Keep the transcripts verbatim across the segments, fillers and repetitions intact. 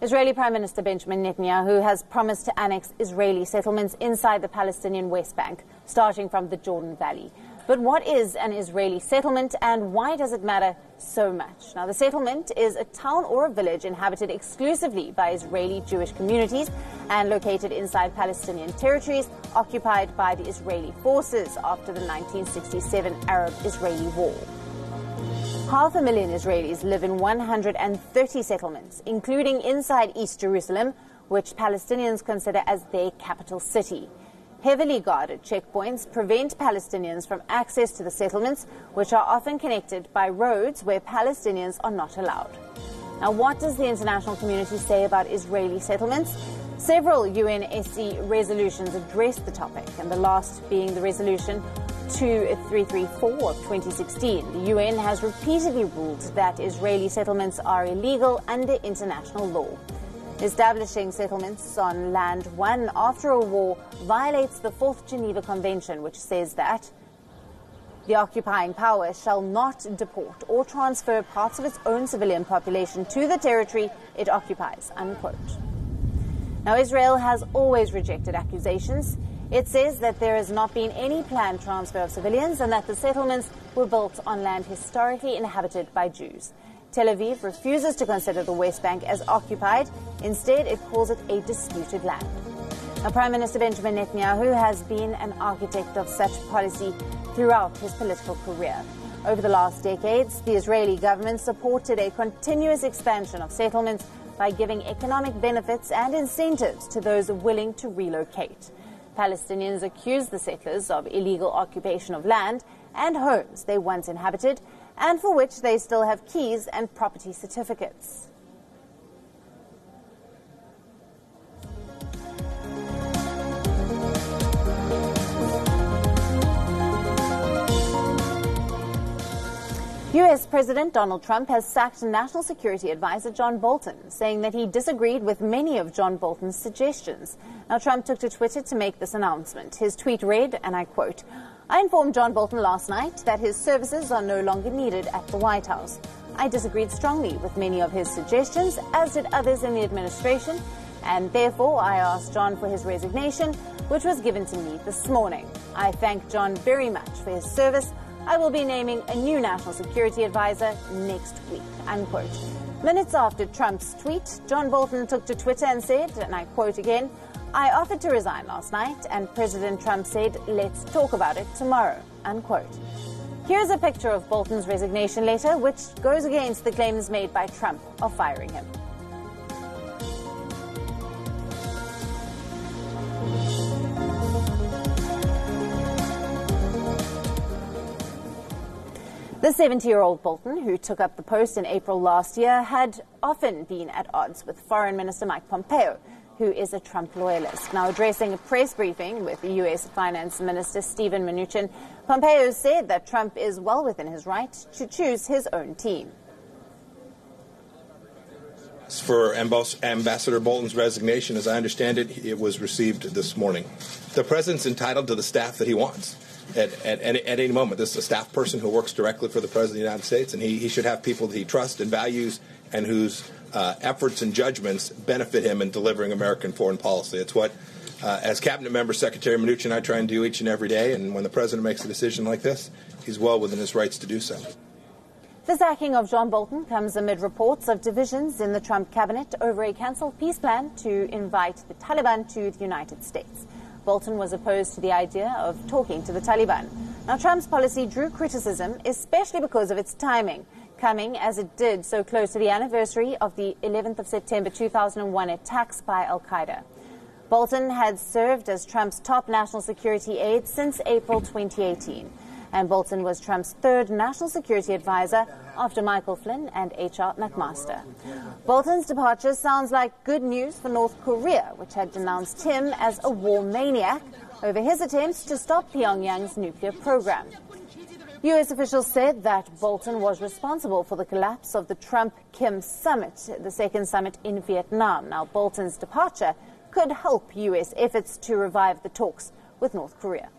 Israeli Prime Minister Benjamin Netanyahu has promised to annex Israeli settlements inside the Palestinian West Bank, starting from the Jordan Valley. But what is an Israeli settlement and why does it matter so much? Now, the settlement is a town or a village inhabited exclusively by Israeli Jewish communities and located inside Palestinian territories occupied by the Israeli forces after the nineteen sixty-seven Arab-Israeli War. Half a million Israelis live in one hundred thirty settlements, including inside East Jerusalem, which Palestinians consider as their capital city. Heavily guarded checkpoints prevent Palestinians from access to the settlements, which are often connected by roads where Palestinians are not allowed. Now, what does the international community say about Israeli settlements? Several U N S C resolutions address the topic, and the last being the resolution two three three four of twenty sixteen. The U N has repeatedly ruled that Israeli settlements are illegal under international law. Establishing settlements on land won after a war violates the Fourth Geneva Convention, which says that the occupying power shall not deport or transfer parts of its own civilian population to the territory it occupies, unquote. Now, Israel has always rejected accusations. It says that there has not been any planned transfer of civilians and that the settlements were built on land historically inhabited by Jews. Tel Aviv refuses to consider the West Bank as occupied. Instead, it calls it a disputed land. Now, Prime Minister Benjamin Netanyahu has been an architect of such policy throughout his political career. Over the last decades, the Israeli government supported a continuous expansion of settlements by giving economic benefits and incentives to those willing to relocate. Palestinians accuse the settlers of illegal occupation of land and homes they once inhabited, and for which they still have keys and property certificates. U S President Donald Trump has sacked National Security Advisor John Bolton, saying that he disagreed with many of John Bolton's suggestions. Now, Trump took to Twitter to make this announcement. His tweet read, and I quote, "I informed John Bolton last night that his services are no longer needed at the White House. I disagreed strongly with many of his suggestions, as did others in the administration, and therefore I asked John for his resignation, which was given to me this morning. I thank John very much for his service. I will be naming a new National Security Advisor next week," unquote. Minutes after Trump's tweet, John Bolton took to Twitter and said, and I quote again, "I offered to resign last night, and President Trump said, let's talk about it tomorrow," unquote. Here's a picture of Bolton's resignation letter, which goes against the claims made by Trump of firing him. The seventy-year-old Bolton, who took up the post in April last year, had often been at odds with Foreign Minister Mike Pompeo, who is a Trump loyalist. Now, addressing a press briefing with the U S Finance Minister Stephen Mnuchin, Pompeo said that Trump is well within his right to choose his own team. As for Ambassador Bolton's resignation, as I understand it, it was received this morning. The president's entitled to the staff that he wants at, at, at any moment. This is a staff person who works directly for the president of the United States, and he, he should have people that he trusts and values and whose Uh, efforts and judgments benefit him in delivering American foreign policy. It's what, uh, as cabinet member Secretary Mnuchin and I try and do each and every day, and when the president makes a decision like this, he's well within his rights to do so. The sacking of John Bolton comes amid reports of divisions in the Trump cabinet over a cancelled peace plan to invite the Taliban to the United States. Bolton was opposed to the idea of talking to the Taliban. Now, Trump's policy drew criticism, especially because of its timing, coming as it did so close to the anniversary of the eleventh of September two thousand one attacks by Al Qaeda. Bolton had served as Trump's top national security aide since April twenty eighteen, and Bolton was Trump's third national security advisor after Michael Flynn and H R McMaster. Bolton's departure sounds like good news for North Korea, which had denounced him as a war maniac over his attempts to stop Pyongyang's nuclear program. U S officials said that Bolton was responsible for the collapse of the Trump-Kim summit, the second summit in Vietnam. Now, Bolton's departure could help U S efforts to revive the talks with North Korea.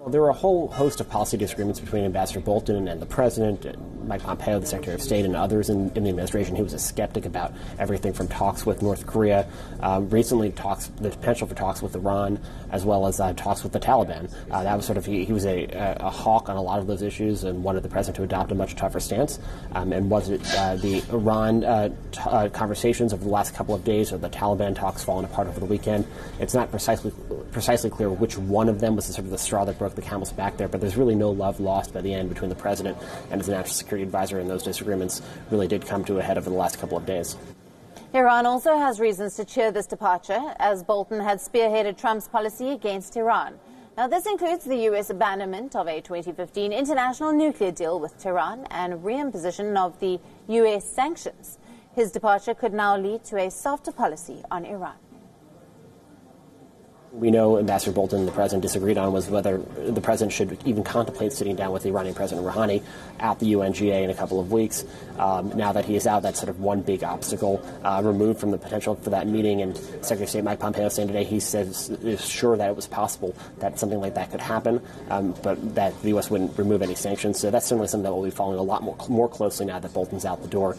Well, there were a whole host of policy disagreements between Ambassador Bolton and the President, and Mike Pompeo, the Secretary of State, and others in, in the administration. He was a skeptic about everything from talks with North Korea, um, recently talks, the potential for talks with Iran, as well as uh, talks with the Taliban. Uh, that was sort of, he, he was a, a, a hawk on a lot of those issues and wanted the President to adopt a much tougher stance. Um, and was it uh, the Iran uh, t uh, conversations over the last couple of days, or the Taliban talks falling apart over the weekend? It's not precisely precisely clear which one of them was the, sort of the straw that broke the camel's back there, but there's really no love lost by the end between the President and his national security advisor, and those disagreements really did come to a head over the last couple of days. Iran also has reasons to cheer this departure, as Bolton had spearheaded Trump's policy against Iran. Now, this includes the U S abandonment of a twenty fifteen international nuclear deal with Tehran and reimposition of the U S sanctions. His departure could now lead to a softer policy on Iran. We know Ambassador Bolton and the President disagreed on was whether the President should even contemplate sitting down with the Iranian President Rouhani at the U N G A in a couple of weeks. Um, now that he is out, that's sort of one big obstacle uh, removed from the potential for that meeting. And Secretary of State Mike Pompeo saying today he says is sure that it was possible that something like that could happen, um, but that the U S wouldn't remove any sanctions. So that's certainly something that we'll be following a lot more, more closely now that Bolton's out the door.